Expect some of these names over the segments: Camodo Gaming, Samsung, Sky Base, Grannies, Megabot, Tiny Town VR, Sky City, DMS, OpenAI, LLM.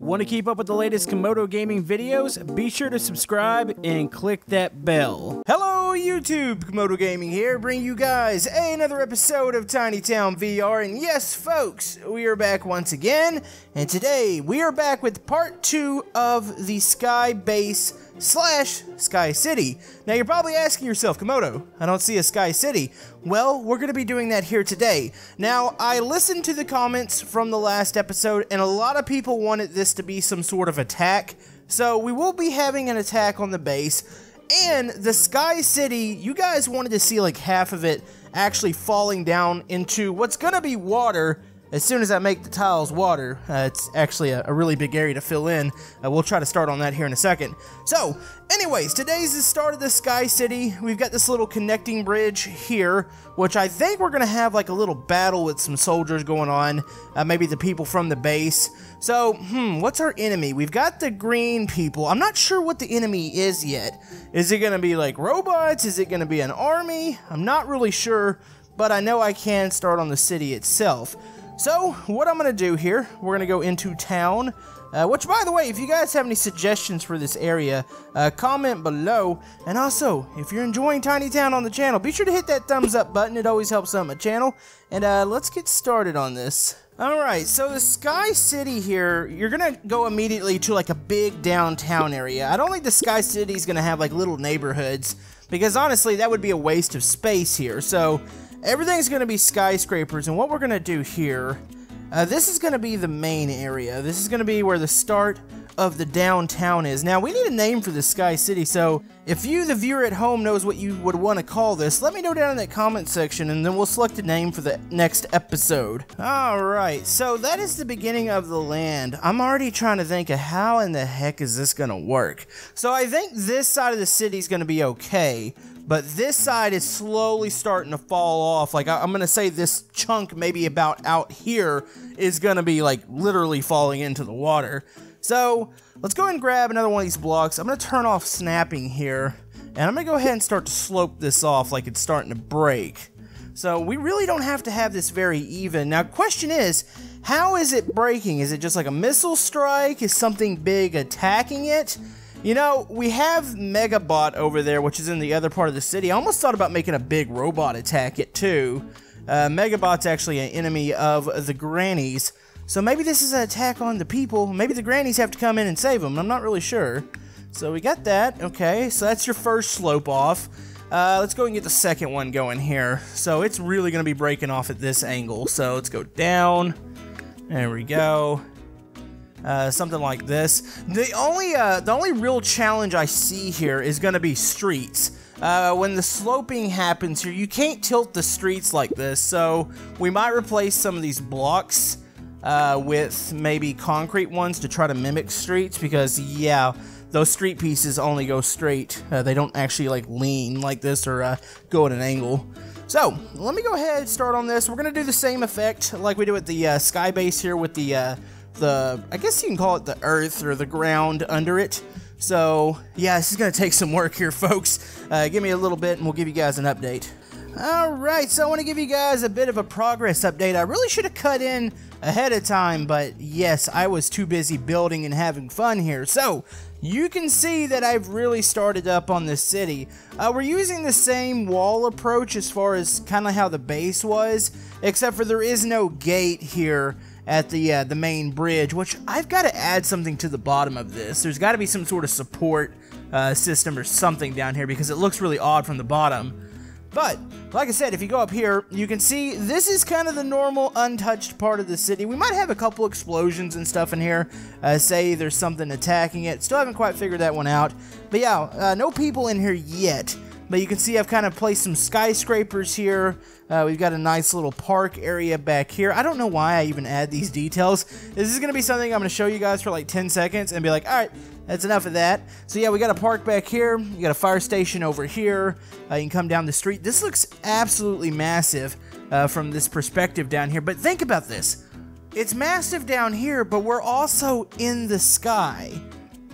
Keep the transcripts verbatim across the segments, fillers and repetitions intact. Want to keep up with the latest Camodo Gaming videos? Be sure to subscribe and click that bell. Hello YouTube, Camodo Gaming here, bringing you guys another episode of Tiny Town V R. And yes folks, we are back once again, and today we are back with part two of the Sky Base slash Sky City. Now you're probably asking yourself, Camodo, I don't see a Sky City. Well, we're going to be doing that here today. Now, I listened to the comments from the last episode, and a lot of people wanted this to be some sort of attack. So we will be having an attack on the base, and the Sky City, you guys wanted to see like half of it actually falling down into what's going to be water. As soon as I make the tiles water, uh, it's actually a, a really big area to fill in. Uh, we'll try to start on that here in a second. So, anyways, today's the start of the Sky City. We've got this little connecting bridge here, which I think we're going to have like a little battle with some soldiers going on. Uh, maybe the people from the base. So, hmm, what's our enemy? We've got the green people. I'm not sure what the enemy is yet. Is it going to be like robots? Is it going to be an army? I'm not really sure, but I know I can start on the city itself. So, what I'm going to do here, we're going to go into town, uh, which, by the way, if you guys have any suggestions for this area, uh, comment below. And also, if you're enjoying Tiny Town on the channel, be sure to hit that thumbs up button. It always helps out my channel. And uh, let's get started on this. Alright, so the Sky City here, you're going to go immediately to like a big downtown area. I don't think the Sky City is going to have like little neighborhoods, because honestly, that would be a waste of space here. So, everything's going to be skyscrapers, and what we're going to do here, uh, this is going to be the main area. This is going to be where the start of the downtown is. Now, we need a name for the Sky City, so if you, the viewer at home, knows what you would want to call this, let me know down in that comment section, and then we'll select a name for the next episode. Alright, so that is the beginning of the land. I'm already trying to think of how in the heck is this going to work. So I think this side of the city is going to be okay. But this side is slowly starting to fall off. Like, I, I'm going to say this chunk maybe about out here is going to be, like, literally falling into the water. So, let's go ahead and grab another one of these blocks. I'm going to turn off snapping here. And I'm going to go ahead and start to slope this off like it's starting to break. So, we really don't have to have this very even. Now, question is, how is it breaking? Is it just like a missile strike? Is something big attacking it? You know, we have Megabot over there, which is in the other part of the city. I almost thought about making a big robot attack it, too. Uh, Megabot's actually an enemy of the Grannies. So maybe this is an attack on the people. Maybe the Grannies have to come in and save them. I'm not really sure. So we got that. Okay, so that's your first slope off. Uh, let's go and get the second one going here. So it's really going to be breaking off at this angle. So let's go down. There we go. Uh, something like this. The only uh, the only real challenge I see here is going to be streets. Uh, when the sloping happens here, you can't tilt the streets like this, so we might replace some of these blocks uh, with maybe concrete ones to try to mimic streets, because yeah, those street pieces only go straight. Uh, they don't actually like lean like this or uh, go at an angle. So, let me go ahead and start on this. We're going to do the same effect like we do with the uh, Sky Base here with the uh, the, I guess you can call it the earth or the ground under it. So, yeah, this is going to take some work here, folks. Uh, give me a little bit and we'll give you guys an update. Alright, so I want to give you guys a bit of a progress update. I really should have cut in ahead of time, but yes, I was too busy building and having fun here. So, you can see that I've really started up on this city. Uh, we're using the same wall approach as far as kind of how the base was, except for there is no gate here at the uh, the main bridge, which I've got to add something to the bottom of this. There's got to be some sort of support uh, system or something down here, because it looks really odd from the bottom. But, like I said, if you go up here, you can see this is kind of the normal untouched part of the city. We might have a couple explosions and stuff in here. Uh, say there's something attacking it. Still haven't quite figured that one out. But yeah, uh, no people in here yet. But you can see I've kind of placed some skyscrapers here. Uh, we've got a nice little park area back here. I don't know why I even add these details. This is going to be something I'm going to show you guys for like ten seconds and be like, all right, that's enough of that. So yeah, we got a park back here. You got a fire station over here. Uh, you can come down the street. This looks absolutely massive uh, from this perspective down here. But think about this. It's massive down here, but we're also in the sky.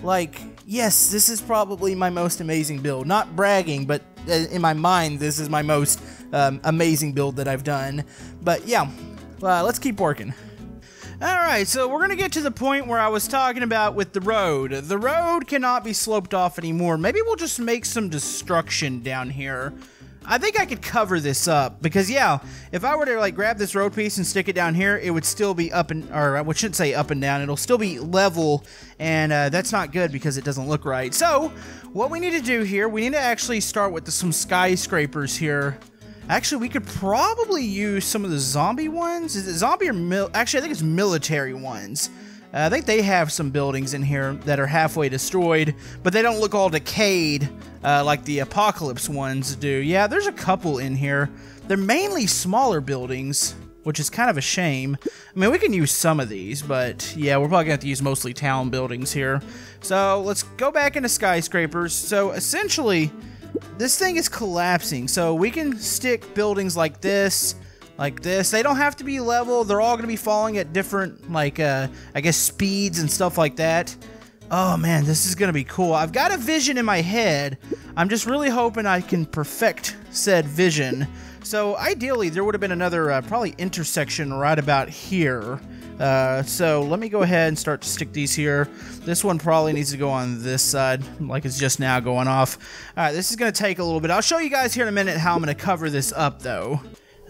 Like, yes, this is probably my most amazing build. Not bragging, but in my mind, this is my most um, amazing build that I've done. But yeah, uh, let's keep working. Alright, so we're gonna get to the point where I was talking about with the road. The road cannot be sloped off anymore. Maybe we'll just make some destruction down here. I think I could cover this up, because yeah, if I were to like grab this road piece and stick it down here, it would still be up and, or I shouldn't say up and down, it'll still be level, and uh, that's not good because it doesn't look right. So, what we need to do here, we need to actually start with the, some skyscrapers here. Actually, we could probably use some of the zombie ones. Is it zombie or mil- actually, I think it's military ones. Uh, I think they have some buildings in here that are halfway destroyed, but they don't look all decayed uh, like the apocalypse ones do. Yeah, there's a couple in here. They're mainly smaller buildings, which is kind of a shame. I mean, we can use some of these, but yeah, we're probably going to have to use mostly town buildings here. So let's go back into skyscrapers. So essentially, this thing is collapsing, so we can stick buildings like this. Like this. They don't have to be level. They're all going to be falling at different, like, uh, I guess speeds and stuff like that. Oh, man, this is going to be cool. I've got a vision in my head. I'm just really hoping I can perfect said vision. So, ideally, there would have been another, uh, probably intersection right about here. Uh, so, let me go ahead and start to stick these here. This one probably needs to go on this side, like it's just now going off. Alright, this is going to take a little bit. I'll show you guys here in a minute how I'm going to cover this up, though.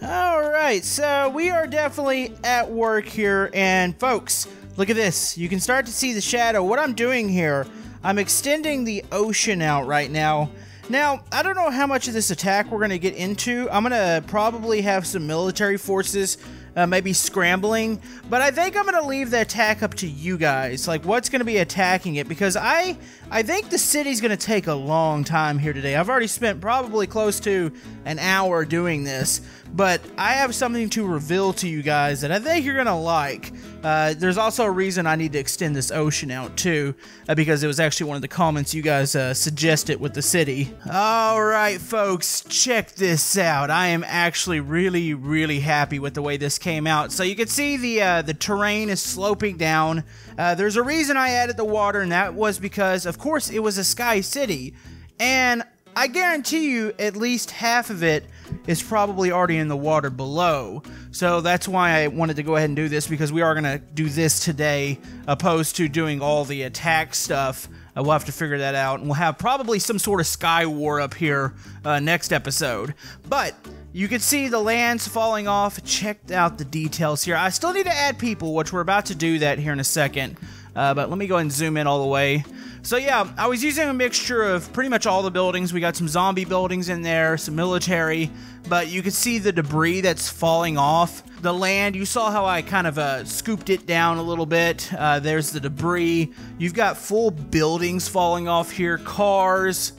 Alright, so we are definitely at work here, and folks, look at this. You can start to see the shadow. What I'm doing here, I'm extending the ocean out right now. Now, I don't know how much of this attack we're going to get into. I'm going to probably have some military forces, uh, maybe scrambling, but I think I'm going to leave the attack up to you guys, like what's going to be attacking it, because I, I think the city's going to take a long time here today. I've already spent probably close to an hour doing this. But I have something to reveal to you guys that I think you're gonna like. Uh, there's also a reason I need to extend this ocean out too, uh, because it was actually one of the comments you guys uh, suggested with the city. Alright folks, check this out. I am actually really, really happy with the way this came out. So you can see the, uh, the terrain is sloping down. Uh, there's a reason I added the water, and that was because, of course, it was a Sky City. And I guarantee you at least half of it is probably already in the water below. So that's why I wanted to go ahead and do this, because we are going to do this today opposed to doing all the attack stuff. Uh, we'll have to figure that out, and we'll have probably some sort of sky war up here uh, next episode. But you can see the lands falling off. Check out the details here. I still need to add people, which we're about to do that here in a second. Uh, but let me go ahead and zoom in all the way. So yeah, I was using a mixture of pretty much all the buildings. We got some zombie buildings in there, some military, but you can see the debris that's falling off. The land, you saw how I kind of uh, scooped it down a little bit. Uh, there's the debris. You've got full buildings falling off here, cars.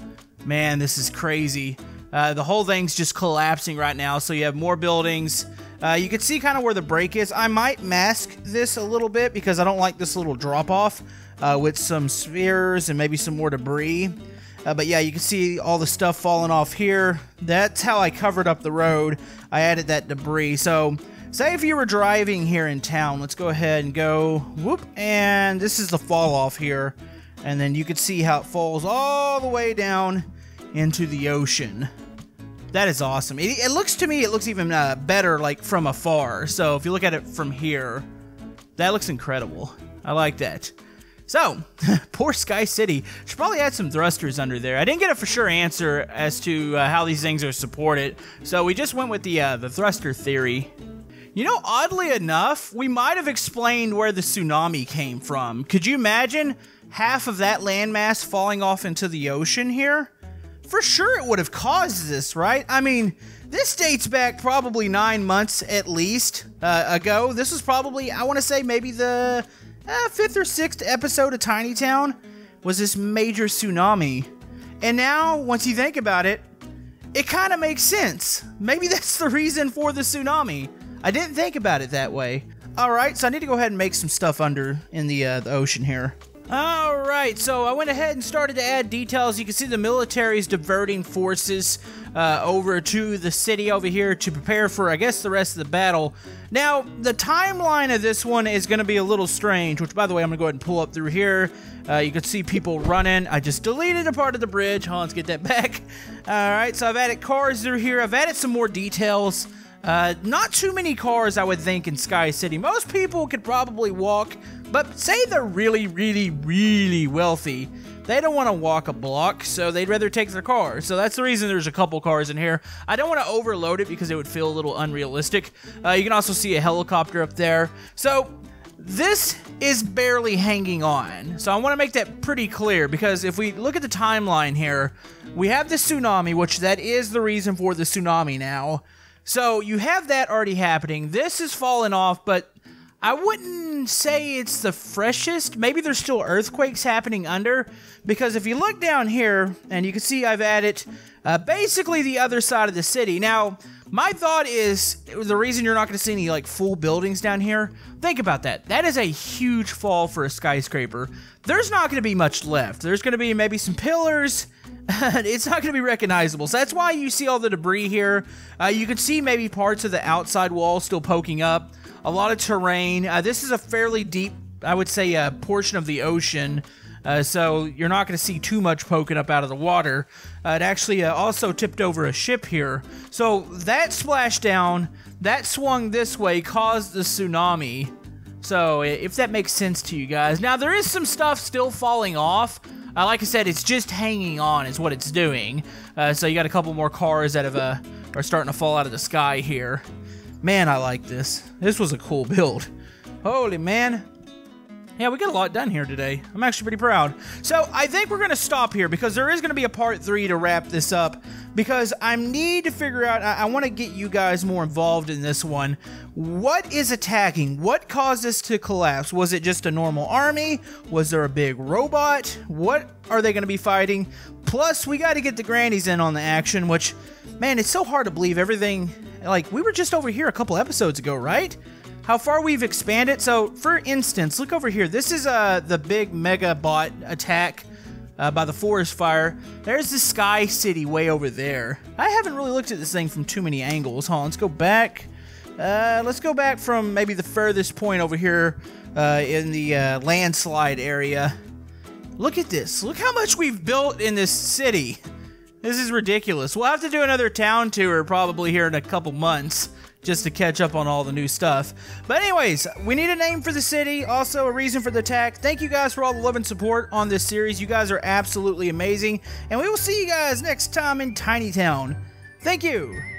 Man, this is crazy. Uh, the whole thing's just collapsing right now, so you have more buildings. Uh, you can see kind of where the break is. I might mask this a little bit because I don't like this little drop-off uh, with some spheres and maybe some more debris. Uh, but yeah, you can see all the stuff falling off here. That's how I covered up the road. I added that debris. So, say if you were driving here in town, let's go ahead and go, whoop, and this is the fall-off here. And then you can see how it falls all the way down into the ocean. That is awesome. It, it looks to me, it looks even uh, better like from afar. So if you look at it from here, that looks incredible. I like that. So, poor Sky City. Should probably add some thrusters under there. I didn't get a for sure answer as to uh, how these things are supported. So we just went with the, uh, the thruster theory. You know, oddly enough, we might have explained where the tsunami came from. Could you imagine half of that landmass falling off into the ocean here? For sure it would have caused this, right? I mean, this dates back probably nine months at least uh, ago. This was probably, I want to say, maybe the uh, fifth or sixth episode of Tiny Town was this major tsunami. And now, once you think about it, it kind of makes sense. Maybe that's the reason for the tsunami. I didn't think about it that way. All right, so I need to go ahead and make some stuff under in the, uh, the ocean here. Alright, so I went ahead and started to add details. You can see the military's diverting forces uh, over to the city over here to prepare for, I guess, the rest of the battle. Now, the timeline of this one is going to be a little strange, which, by the way, I'm going to go ahead and pull up through here. Uh, you can see people running. I just deleted a part of the bridge. Hold on, let's get that back. Alright, so I've added cars through here. I've added some more details. Uh, not too many cars, I would think, in Sky City. Most people could probably walk, but say they're really, really, really wealthy. They don't want to walk a block, so they'd rather take their car. So that's the reason there's a couple cars in here. I don't want to overload it because it would feel a little unrealistic. Uh, you can also see a helicopter up there. So this is barely hanging on. So I want to make that pretty clear, because if we look at the timeline here, we have the tsunami, which that is the reason for the tsunami now. So you have that already happening. This is falling off, but I wouldn't say it's the freshest. Maybe there's still earthquakes happening under, because if you look down here, and you can see I've added uh, basically the other side of the city. Now, my thought is the reason you're not going to see any like full buildings down here. Think about that. That is a huge fall for a skyscraper. There's not going to be much left. There's going to be maybe some pillars. It's not going to be recognizable. So that's why you see all the debris here. Uh, you can see maybe parts of the outside wall still poking up. A lot of terrain. Uh, this is a fairly deep, I would say, uh, portion of the ocean. Uh, so you're not going to see too much poking up out of the water. Uh, it actually uh, also tipped over a ship here. So that splashdown, that swung this way, caused the tsunami. So if that makes sense to you guys. Now, there is some stuff still falling off. Uh, like I said, it's just hanging on is what it's doing. Uh, so you got a couple more cars that have, uh, are starting to fall out of the sky here. Man, I like this. This was a cool build. Holy man. Yeah, we got a lot done here today. I'm actually pretty proud. So I think we're going to stop here, because there is going to be a part three to wrap this up, because I need to figure out, I, I want to get you guys more involved in this one. What is attacking? What caused this to collapse? Was it just a normal army? Was there a big robot? What are they going to be fighting? Plus, we got to get the grannies in on the action, which, man, it's so hard to believe everything. Like, we were just over here a couple episodes ago, right? How far we've expanded. So, for instance, look over here. This is uh, the big Megabot attack uh, by the forest fire. There's the Sky City way over there. I haven't really looked at this thing from too many angles. Hold on, let's go back. Uh, let's go back from maybe the furthest point over here uh, in the uh, landslide area. Look at this. Look how much we've built in this city. This is ridiculous. We'll have to do another town tour probably here in a couple months, just to catch up on all the new stuff. But anyways, we need a name for the city, also a reason for the attack. Thank you guys for all the love and support on this series. You guys are absolutely amazing, and we will see you guys next time in Tiny Town. Thank you.